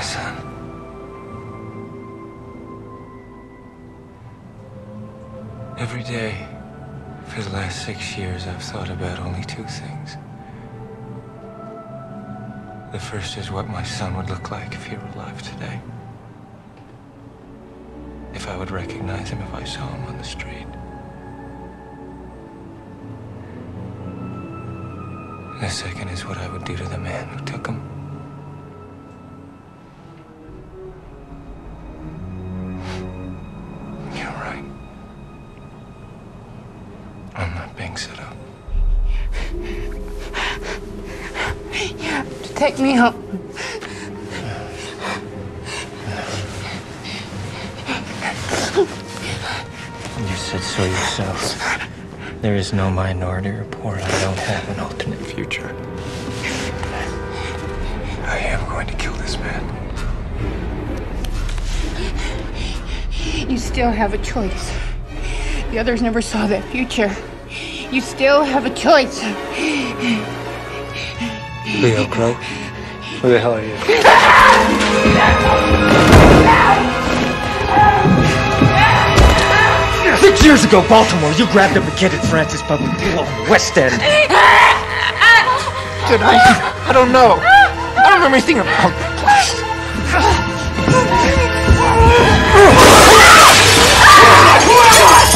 my son. Every day for the last 6 years, I've thought about only two things. The first is what my son would look like if he were alive today. If I would recognize him if I saw him on the street. The second is what I would do to the man who took him. You're right. I'm not being set up. You have to take me home. You said so yourself. There is no Minority Report. I don't have an alternate future. I am going to kill this man. You still have a choice. The others never saw that future. You still have a choice. Leo Crowe, who the hell are you? 6 years ago, Baltimore, you grabbed up a kid at Francis Public School in the West End. Did I? I don't know. I don't know anything about the place.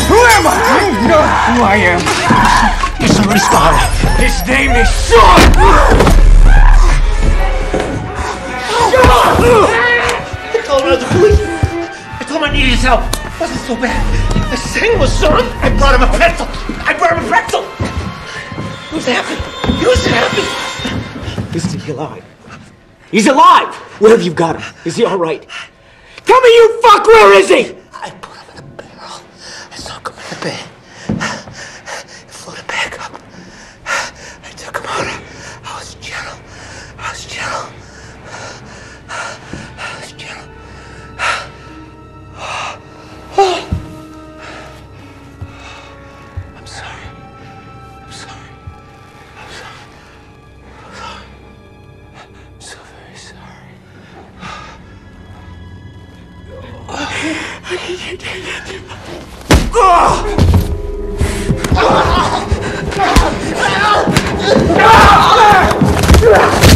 Who am I? I don't know who I am. It's somebody's father. His name is Sean. I told him I was a policeman. I told him I needed his help. It wasn't so bad. I sang with Sean. I brought him a pretzel. Who's happy? Is he alive? He's alive! Where have you got him? Is he all right? Tell me, you fuck, where is he? I put him in a barrel. I sunk him in the bed. He floated back up. I took him out. I was gentle. Oh. No!